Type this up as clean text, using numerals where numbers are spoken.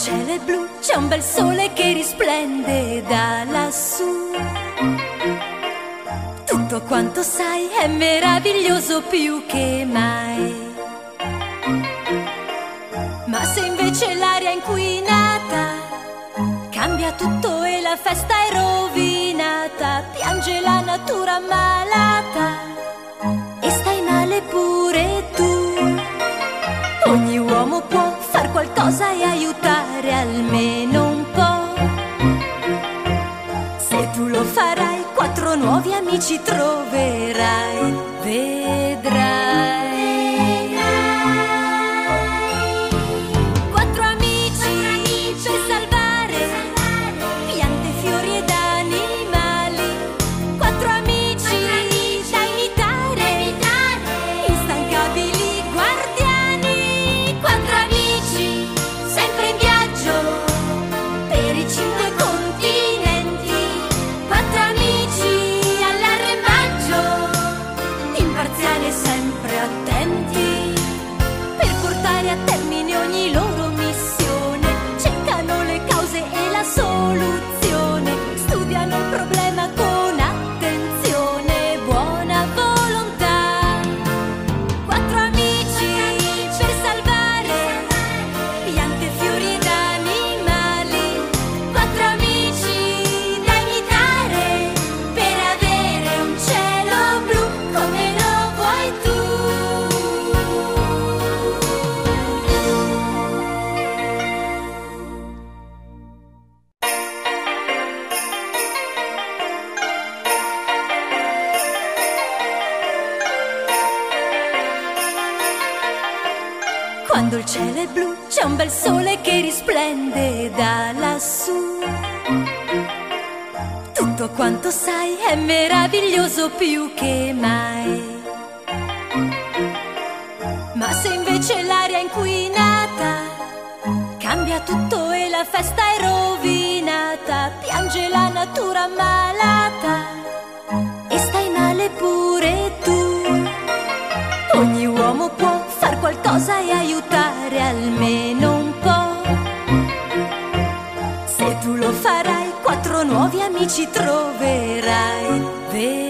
cielo è blu, c'è un bel sole che risplende da lassù. Tutto quanto sai è meraviglioso più che mai. Ma se invece l'aria è inquinata, cambia tutto e la festa è rovinata. Piange la natura malata e stai male pure tu. Ogni uomo può far qualcosa e aiutare almeno un po'. Se tu lo farai, 4 nuovi amici troverai, vedrai. Quando il cielo è blu, c'è un bel sole che risplende da lassù. Tutto quanto sai è meraviglioso più che mai. Ma se invece l'aria è inquinata, cambia tutto e la festa è rovinata. Piange la natura malata e stai male pure tu. Ogni uomo può far qualcosa e aiutare almeno un po'. Se tu lo farai, 4 nuovi amici troverai.